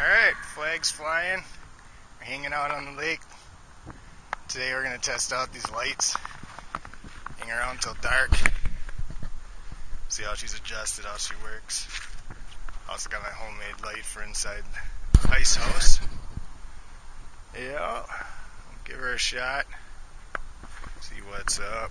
Alright, flags flying. We're hanging out on the lake. Today we're going to test out these lights. Hang around till dark. See how she's adjusted, how she works. I also got my homemade light for inside the ice house. Yeah, I'll give her a shot. See what's up.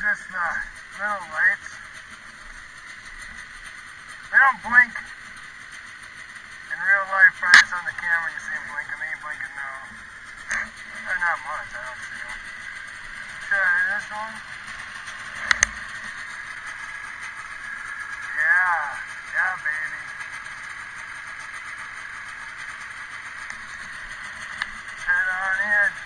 Just the little lights. They don't blink in real life. Probably on the camera you see them blink, and they ain't blinking now. They're not much, I don't see them. Try this one. Yeah, baby. Head on in.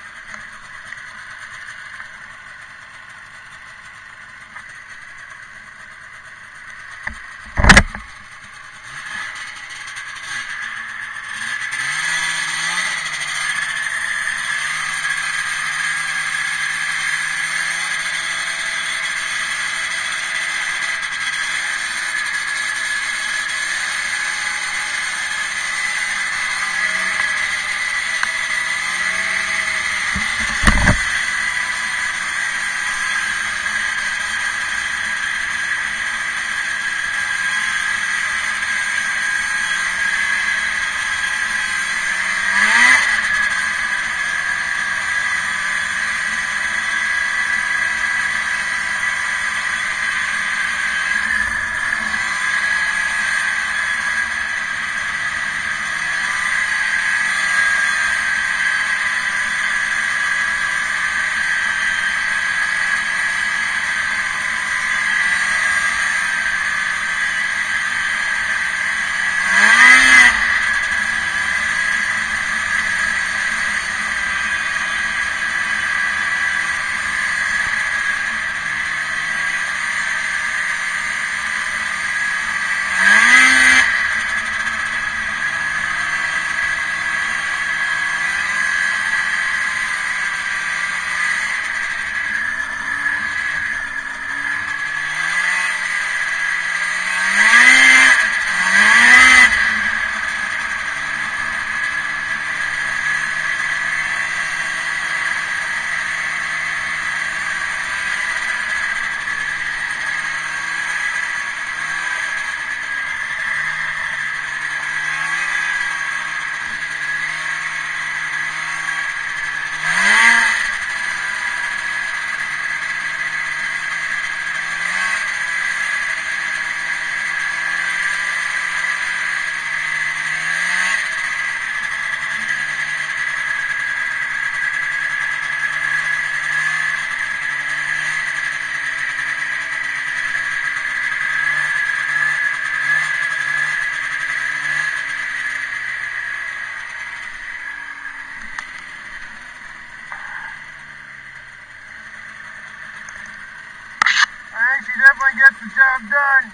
job done.